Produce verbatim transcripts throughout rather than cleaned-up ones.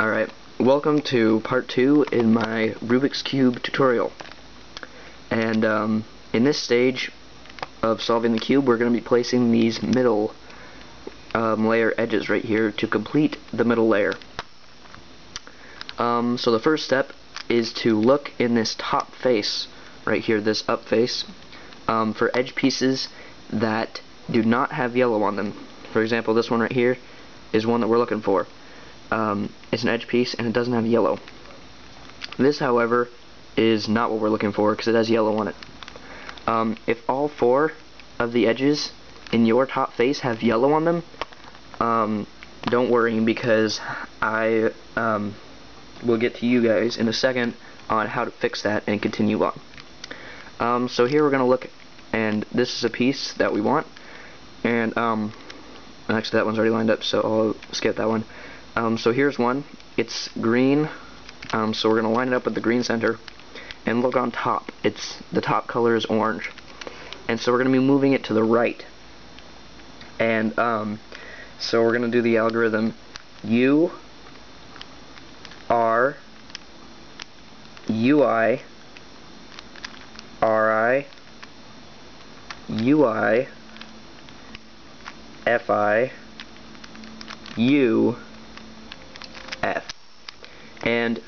Alright, welcome to part two in my Rubik's Cube tutorial. And um, in this stage of solving the cube, we're going to be placing these middle um, layer edges right here to complete the middle layer. Um, so the first step is to look in this top face right here, this up face, um, for edge pieces that do not have yellow on them. For example, this one right here is one that we're looking for. Um, it's an edge piece and it doesn't have yellow. This, however, is not what we're looking for because it has yellow on it. Um, if all four of the edges in your top face have yellow on them, um, don't worry, because I um, will get to you guys in a second on how to fix that and continue on. Um, so here we're going to look, and this is a piece that we want, and um, actually that one's already lined up, so I'll skip that one. Um, so here's one. It's green, um, so we're going to line it up with the green center, and look on top. It's the top color is orange, and so we're going to be moving it to the right. And um, so we're going to do the algorithm: U R U I R I U I F I U F. And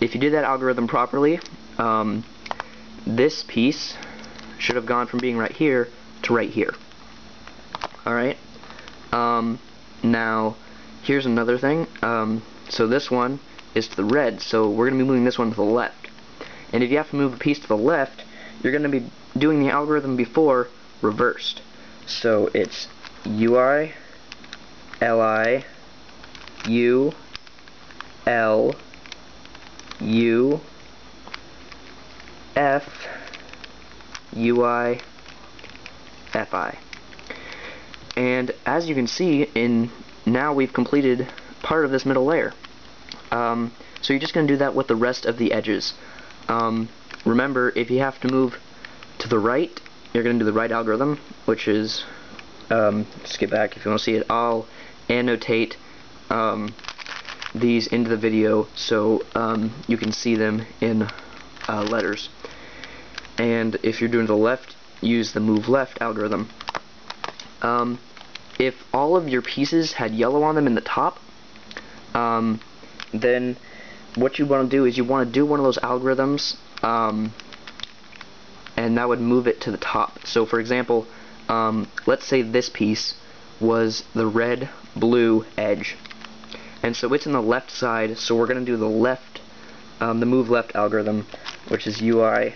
if you did that algorithm properly, um, this piece should have gone from being right here to right here. Alright, um, now here's another thing. Um, so this one is to the red, so we're going to be moving this one to the left. And if you have to move a piece to the left, you're going to be doing the algorithm before reversed. So it's U I, L I, U, L, U, F, U I, F I. And as you can see, in now we've completed part of this middle layer. Um, so you're just going to do that with the rest of the edges. Um, remember, if you have to move to the right, you're going to do the right algorithm, which is, um, skip back if you want to see it. I'll annotate um, these into the video so um, you can see them in uh, letters. And if you're doing to the left, use the move left algorithm. Um, if all of your pieces had yellow on them in the top, um, then what you want to do is you want to do one of those algorithms, um, and that would move it to the top. So for example, um, let's say this piece was the red blue edge, and so it's in the left side, so we're going to do the left, um, the move left algorithm, which is U I,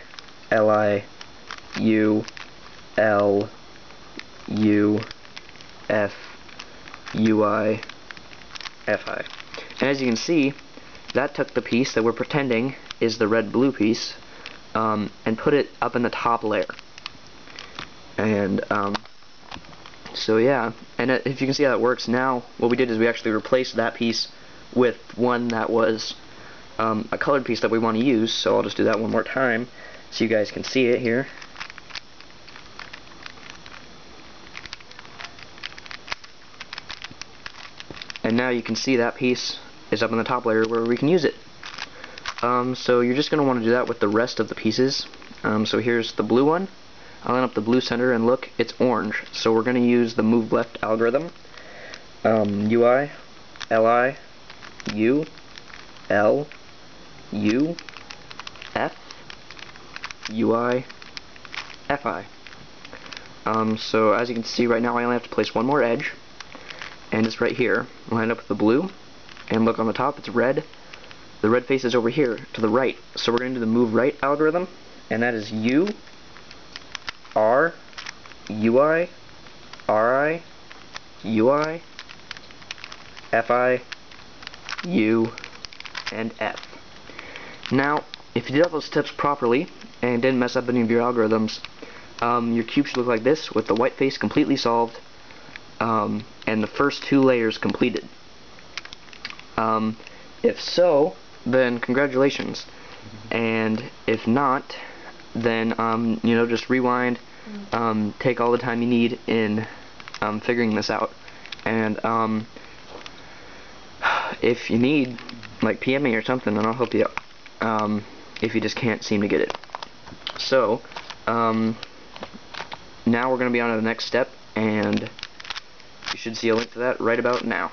L I, U, L, U, F, U I, F I. And as you can see, that took the piece that we're pretending is the red-blue piece, um, and put it up in the top layer. And um, so yeah, and uh, if you can see how that works, now what we did is we actually replaced that piece with one that was um, a colored piece that we want to use, so I'll just do that one more time so you guys can see it here. And now you can see that piece is up in the top layer where we can use it. Um, so you're just going to want to do that with the rest of the pieces. Um, so here's the blue one. I'll line up the blue center, and look, it's orange. So we're going to use the move left algorithm. Um, U I, L I, U, L, U, F, U I, F I. Um, so as you can see right now, I only have to place one more edge, and it's right here. Line up with the blue, and look on the top, it's red. The red face is over here to the right. So we're going to do the move right algorithm, and that is U, R, U I, R I, U I, F I, U, and F. Now, if you did all those steps properly and didn't mess up any of your algorithms, um, your cube should look like this, with the white face completely solved, um, and the first two layers completed. Um, if so, then congratulations. And if not, then um, you know, just rewind, um, take all the time you need in um, figuring this out, and um, if you need, like, P M me or something, and I'll help you out, um, if you just can't seem to get it. So, um, now we're going to be on to the next step, and you should see a link to that right about now.